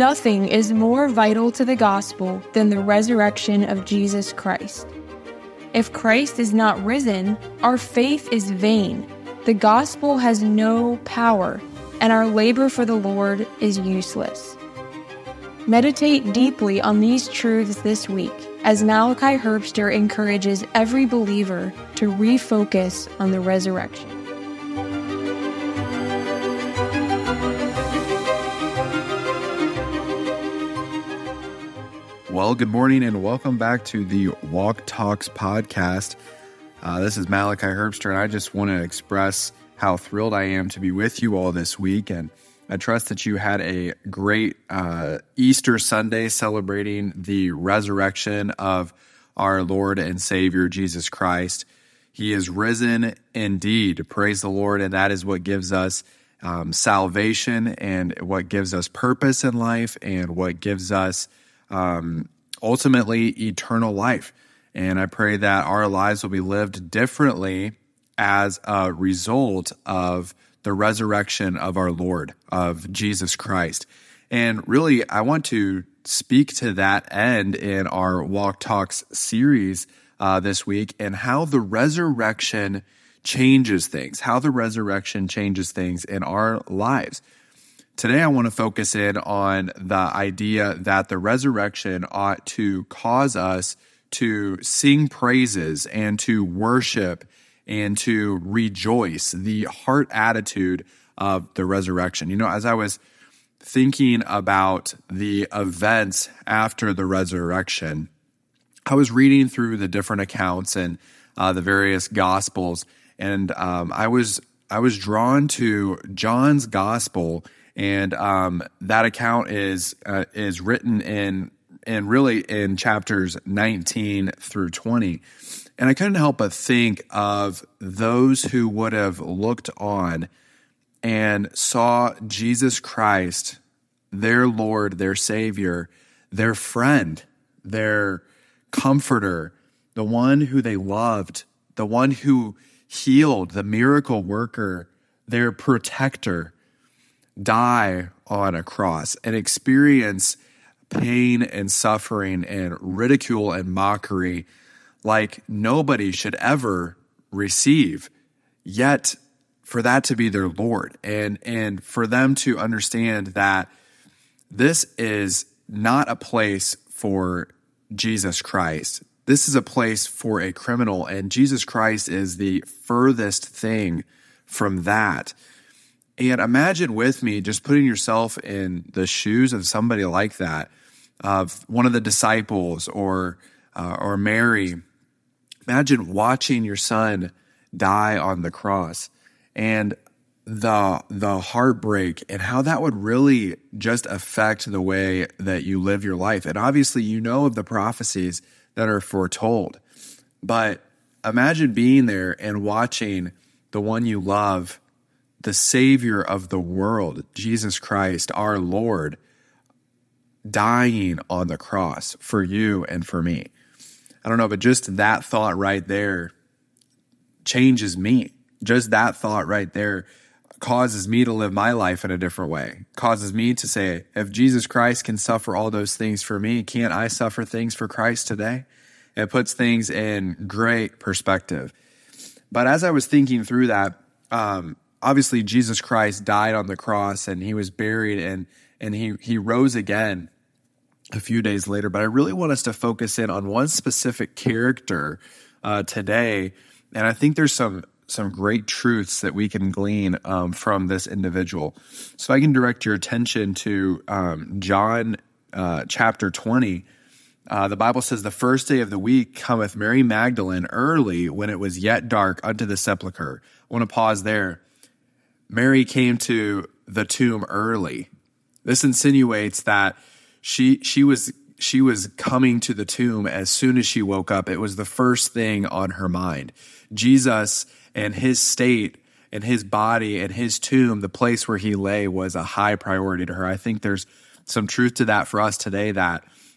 Nothing is more vital to the gospel than the resurrection of Jesus Christ. If Christ is not risen, our faith is vain. The gospel has no power, and our labor for the Lord is useless. Meditate deeply on these truths this week as Malachi Herbster encourages every believer to refocus on the resurrection. Well, good morning and welcome back to the Walk Talks podcast. This is Malachi Herbster, and I just want to express how thrilled I am to be with you all this week. And I trust that you had a great Easter Sunday celebrating the resurrection of our Lord and Savior, Jesus Christ. He is risen indeed. Praise the Lord. And that is what gives us salvation and what gives us purpose in life and what gives us ultimately eternal life. And I pray that our lives will be lived differently as a result of the resurrection of our Lord, of Jesus Christ. And really, I want to speak to that end in our Walk Talks series this week, and how the resurrection changes things, how the resurrection changes things in our lives. Today, I want to focus in on the idea that the resurrection ought to cause us to sing praises and to worship and to rejoice, the heart attitude of the resurrection. You know, as I was thinking about the events after the resurrection, I was reading through the different accounts and the various gospels, and I was drawn to John's gospel. And that account is written in chapters 19 through 20. And I couldn't help but think of those who would have looked on and saw Jesus Christ, their Lord, their Savior, their friend, their comforter, the one who they loved, the one who healed, the miracle worker, their protector, die on a cross and experience pain and suffering and ridicule and mockery like nobody should ever receive. Yet for that to be their Lord, and for them to understand that this is not a place for Jesus Christ. This is a place for a criminal, and Jesus Christ is the furthest thing from that. And imagine with me, just putting yourself in the shoes of somebody like that, of one of the disciples or Mary. Imagine watching your son die on the cross and the heartbreak and how that would really just affect the way that you live your life. And obviously, you know of the prophecies that are foretold, but imagine being there and watching the one you love, the Savior of the world, Jesus Christ, our Lord, dying on the cross for you and for me. I don't know, but just that thought right there changes me. Just that thought right there causes me to live my life in a different way, causes me to say, if Jesus Christ can suffer all those things for me, can't I suffer things for Christ today? It puts things in great perspective. But as I was thinking through that, obviously, Jesus Christ died on the cross and he was buried and he rose again a few days later. But I really want us to focus in on one specific character today. And I think there's some great truths that we can glean from this individual. So I can direct your attention to John chapter 20. The Bible says, "The first day of the week cometh Mary Magdalene early when it was yet dark unto the sepulchre." I want to pause there. Mary came to the tomb early. This insinuates that she was coming to the tomb as soon as she woke up. It was the first thing on her mind. Jesus and his state and his body and his tomb, the place where he lay, was a high priority to her. I think there's some truth to that for us today,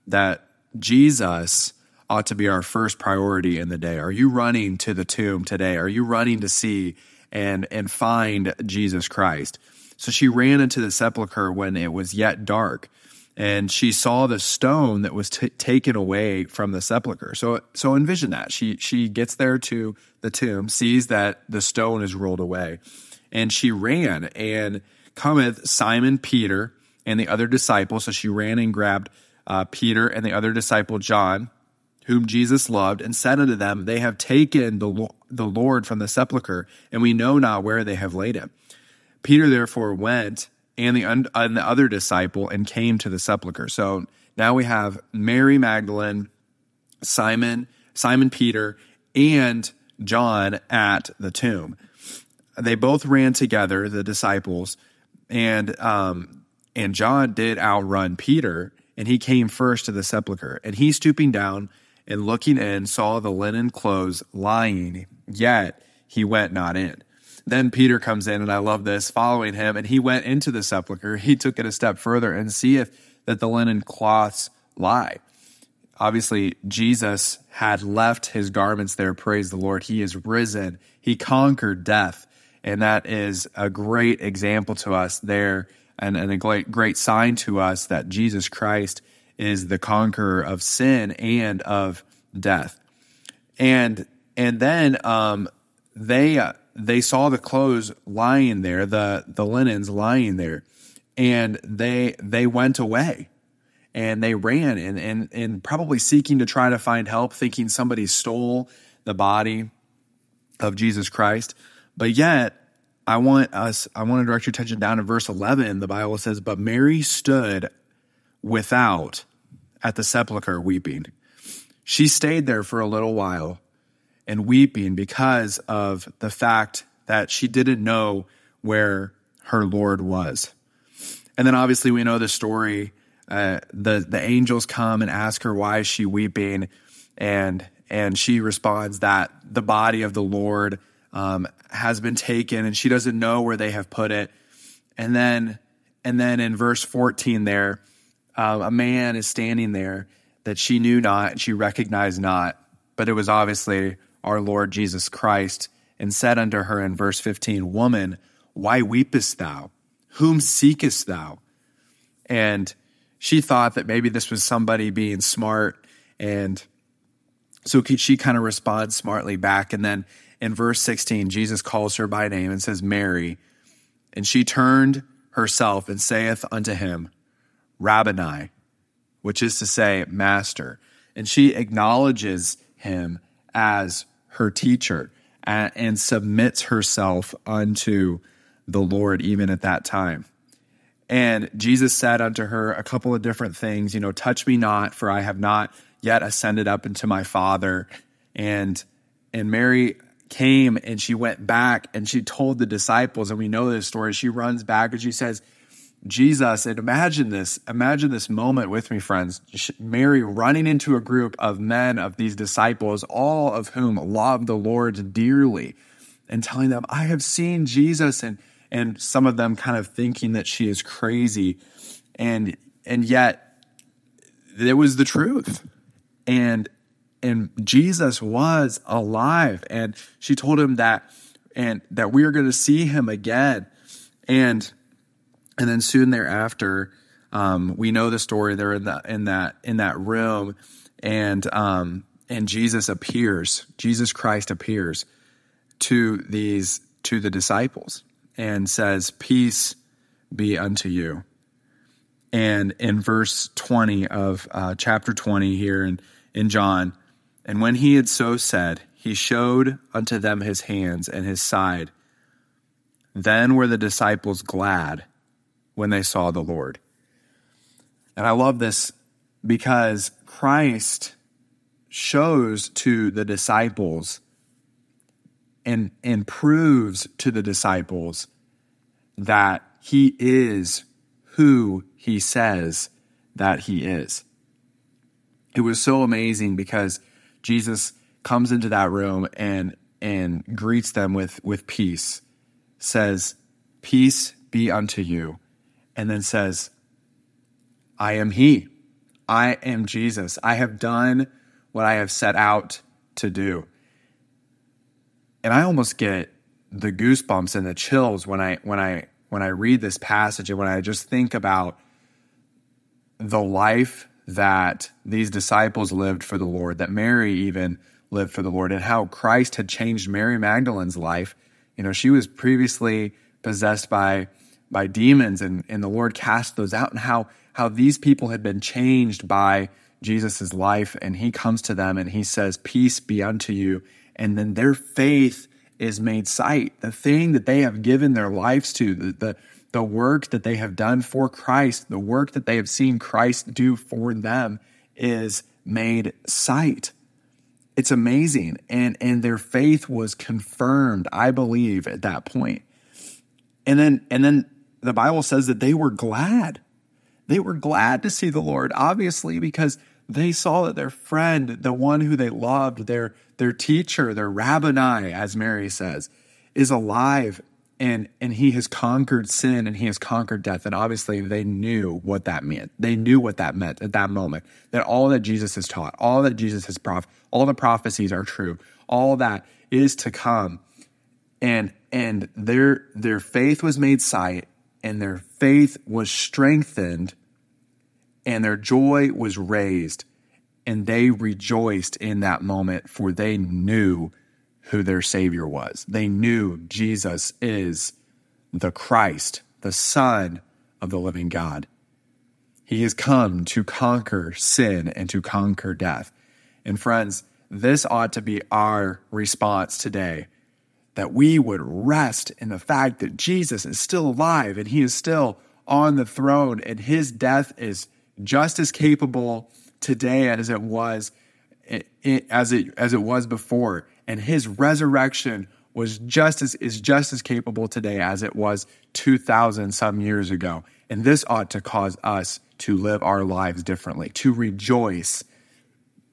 that Jesus ought to be our first priority in the day. Are you running to the tomb today? Are you running to see and find Jesus Christ? So she ran into the sepulchre when it was yet dark. And she saw the stone that was taken away from the sepulcher. So envision that. She gets there to the tomb, sees that the stone is rolled away, and she ran and cometh Simon Peter and the other disciple. So she ran and grabbed Peter and the other disciple John, whom Jesus loved, and said unto them, They have taken the Lord from the sepulcher, and we know not where they have laid him. Peter therefore went and the other disciple, and came to the sepulcher. So now we have Mary Magdalene, Simon Peter, and John at the tomb. They both ran together, the disciples, and John did outrun Peter, and he came first to the sepulcher. And he, stooping down and looking in, saw the linen clothes lying, yet he went not in. Then Peter comes in, and I love this, following him, and he went into the sepulcher. He took it a step further and seeth that the linen cloths lie. Obviously, Jesus had left his garments there. Praise the Lord. He is risen. He conquered death. And that is a great example to us there, and a great sign to us that Jesus Christ is the conqueror of sin and of death. And then they saw the clothes lying there, the linens lying there, and they went away, and they ran and probably seeking to try to find help, thinking somebody stole the body of Jesus Christ. But yet, I want to direct your attention down to verse 11. The Bible says, But Mary stood without at the sepulcher weeping. She stayed there for a little while, and weeping because of the fact that she didn't know where her Lord was. And then obviously we know the story. The angels come and ask her, why is she weeping? And she responds that the body of the Lord has been taken, and she doesn't know where they have put it. And then in verse 14 there, a man is standing there that she knew not, and she recognized not, but it was obviously our Lord Jesus Christ, and said unto her in verse 15, Woman, why weepest thou? Whom seekest thou? And she thought that maybe this was somebody being smart, and so she kind of responds smartly back. And then in verse 16, Jesus calls her by name and says, Mary. And she turned herself and saith unto him, Rabboni, which is to say, Master. And she acknowledges him as her teacher, and submits herself unto the Lord even at that time. And Jesus said unto her a couple of different things, touch me not, for I have not yet ascended up into my Father. And Mary came, and she went back, and she told the disciples, and we know this story, she runs back and she says, Jesus, and imagine this moment with me, friends. Mary running into a group of men, of these disciples, all of whom loved the Lord dearly, and telling them, I have seen Jesus, and some of them kind of thinking that she is crazy. And yet it was the truth. And Jesus was alive. And she told him that we are going to see him again. And then soon thereafter, we know the story. They're in that room, and Jesus appears. Jesus Christ appears to the disciples and says, "Peace be unto you." And in verse 20 of chapter 20 here in John, and when he had so said, he showed unto them his hands and his side. Then were the disciples glad when they saw the Lord. And I love this, because Christ shows to the disciples and proves to the disciples that he is who he says that he is. It was so amazing, because Jesus comes into that room and greets them with peace, says, Peace be unto you. And then says, I am he. I am Jesus. I have done what I have set out to do. And I almost get the goosebumps and the chills when I read this passage, and when I just think about the life that these disciples lived for the Lord, that Mary even lived for the Lord, and how Christ had changed Mary Magdalene's life. You know, she was previously possessed by demons, and the Lord cast those out, and how these people had been changed by Jesus's life. And he comes to them and he says, "Peace be unto you." And then their faith is made sight. The thing that they have given their lives to, the work that they have done for Christ, the work that they have seen Christ do for them is made sight. It's amazing. And their faith was confirmed, I believe, at that point. And then the Bible says that they were glad. They were glad to see the Lord, obviously, because they saw that their friend, the one who they loved, their teacher, their Rabboni, as Mary says, is alive, and he has conquered sin and he has conquered death. And obviously they knew what that meant. They knew what that meant at that moment, that all that Jesus has taught, all that Jesus has all the prophecies are true, all that is to come. And their faith was made sight, and their faith was strengthened, and their joy was raised, and they rejoiced in that moment, for they knew who their Savior was. They knew Jesus is the Christ, the Son of the living God. He has come to conquer sin and to conquer death. And friends, this ought to be our response today, that we would rest in the fact that Jesus is still alive and he is still on the throne, and his death is just as capable today as it was before, and his resurrection was just as capable today as it was 2,000 some years ago. And this ought to cause us to live our lives differently, to rejoice,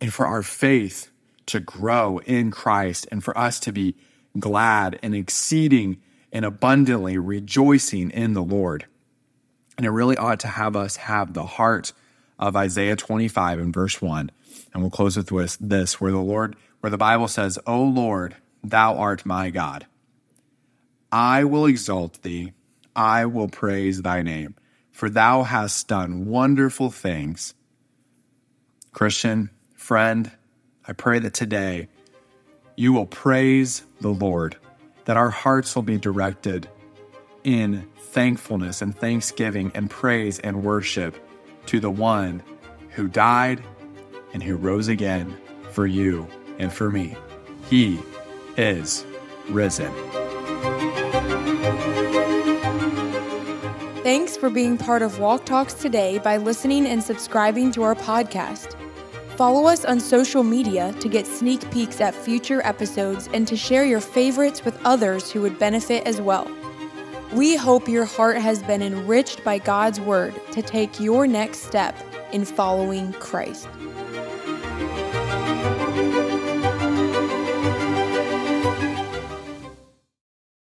and for our faith to grow in Christ, and for us to be glad and exceeding and abundantly rejoicing in the Lord. And it really ought to have us have the heart of Isaiah 25 and verse 1. And we'll close with this, where the Bible says, "O Lord, thou art my God. I will exalt thee. I will praise thy name, for thou hast done wonderful things." Christian, friend, I pray that today you will praise the Lord, that our hearts will be directed in thankfulness and thanksgiving and praise and worship to the one who died and who rose again for you and for me. He is risen. Thanks for being part of Walk Talks today by listening and subscribing to our podcast. Follow us on social media to get sneak peeks at future episodes and to share your favorites with others who would benefit as well. We hope your heart has been enriched by God's word to take your next step in following Christ.